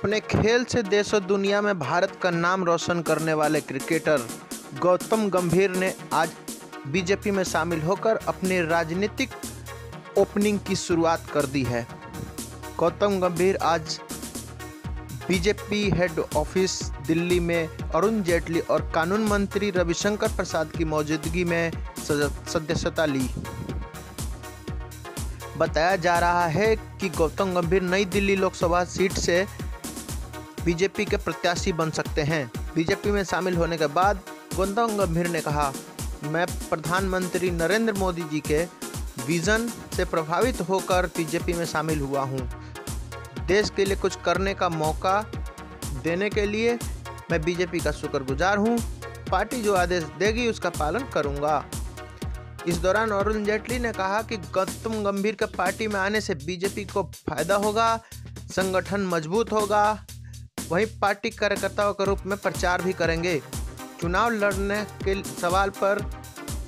अपने खेल से देश और दुनिया में भारत का नाम रोशन करने वाले क्रिकेटर गौतम गंभीर ने आज बीजेपी में शामिल होकर अपनी राजनीतिक ओपनिंग की शुरुआत कर दी है। गौतम गंभीर आज बीजेपी हेड ऑफिस दिल्ली में अरुण जेटली और कानून मंत्री रविशंकर प्रसाद की मौजूदगी में सदस्यता ली। बताया जा रहा है कि गौतम गंभीर नई दिल्ली लोकसभा सीट से बीजेपी के प्रत्याशी बन सकते हैं। बीजेपी में शामिल होने के बाद गौतम गंभीर ने कहा, मैं प्रधानमंत्री नरेंद्र मोदी जी के विजन से प्रभावित होकर बीजेपी में शामिल हुआ हूँ। देश के लिए कुछ करने का मौका देने के लिए मैं बीजेपी का शुक्रगुजार हूँ। पार्टी जो आदेश देगी उसका पालन करूँगा। इस दौरान अरुण जेटली ने कहा कि गौतम गंभीर के पार्टी में आने से बीजेपी को फायदा होगा, संगठन मजबूत होगा। वहीं पार्टी कार्यकर्ताओं के रूप में प्रचार भी करेंगे। चुनाव लड़ने के सवाल पर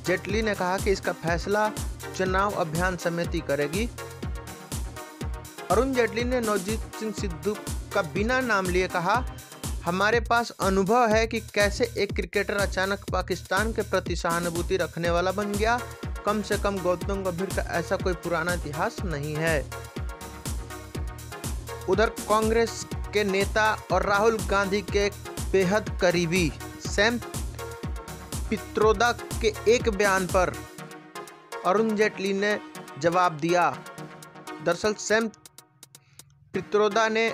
जेटली ने कहा कि इसका फैसला चुनाव अभियान समिति करेगी। अरुण जेटली ने नवजीत सिंह सिद्धू का बिना नाम लिए कहा, हमारे पास अनुभव है कि कैसे एक क्रिकेटर अचानक पाकिस्तान के प्रति सहानुभूति रखने वाला बन गया। कम से कम गौतम गंभीर का ऐसा कोई पुराना इतिहास नहीं है। उधर कांग्रेस के नेता और राहुल गांधी के बेहद करीबी सैम पित्रोदा के एक बयान पर अरुण जेटली ने जवाब दिया। दरअसल सैम पित्रोदा ने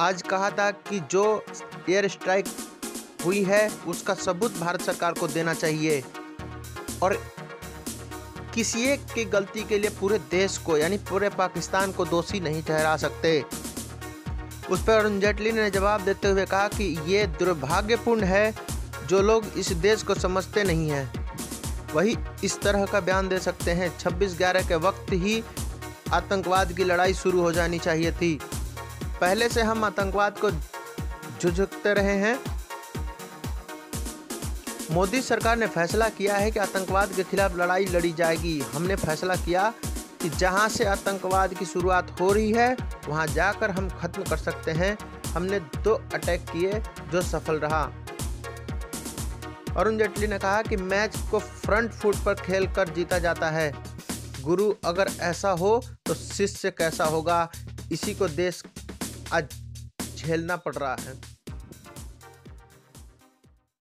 आज कहा था कि जो एयर स्ट्राइक हुई है उसका सबूत भारत सरकार को देना चाहिए और किसी एक की गलती के लिए पूरे देश को यानी पूरे पाकिस्तान को दोषी नहीं ठहरा सकते। उस पर अरुण जेटली ने जवाब देते हुए कहा कि ये दुर्भाग्यपूर्ण है जो लोग इस देश को समझते नहीं हैं वही इस तरह का बयान दे सकते हैं। 26/11 के वक्त ही आतंकवाद की लड़ाई शुरू हो जानी चाहिए थी। पहले से हम आतंकवाद को झुझकते रहे हैं। मोदी सरकार ने फैसला किया है कि आतंकवाद के खिलाफ लड़ाई लड़ी जाएगी। हमने फैसला किया कि जहां से आतंकवाद की शुरुआत हो रही है वहां जाकर हम खत्म कर सकते हैं। हमने 2 अटैक किए जो सफल रहा। अरुण जेटली ने कहा कि मैच को फ्रंट फुट पर खेलकर जीता जाता है। गुरु अगर ऐसा हो तो शिष्य कैसा होगा, इसी को देश आज झेलना पड़ रहा है।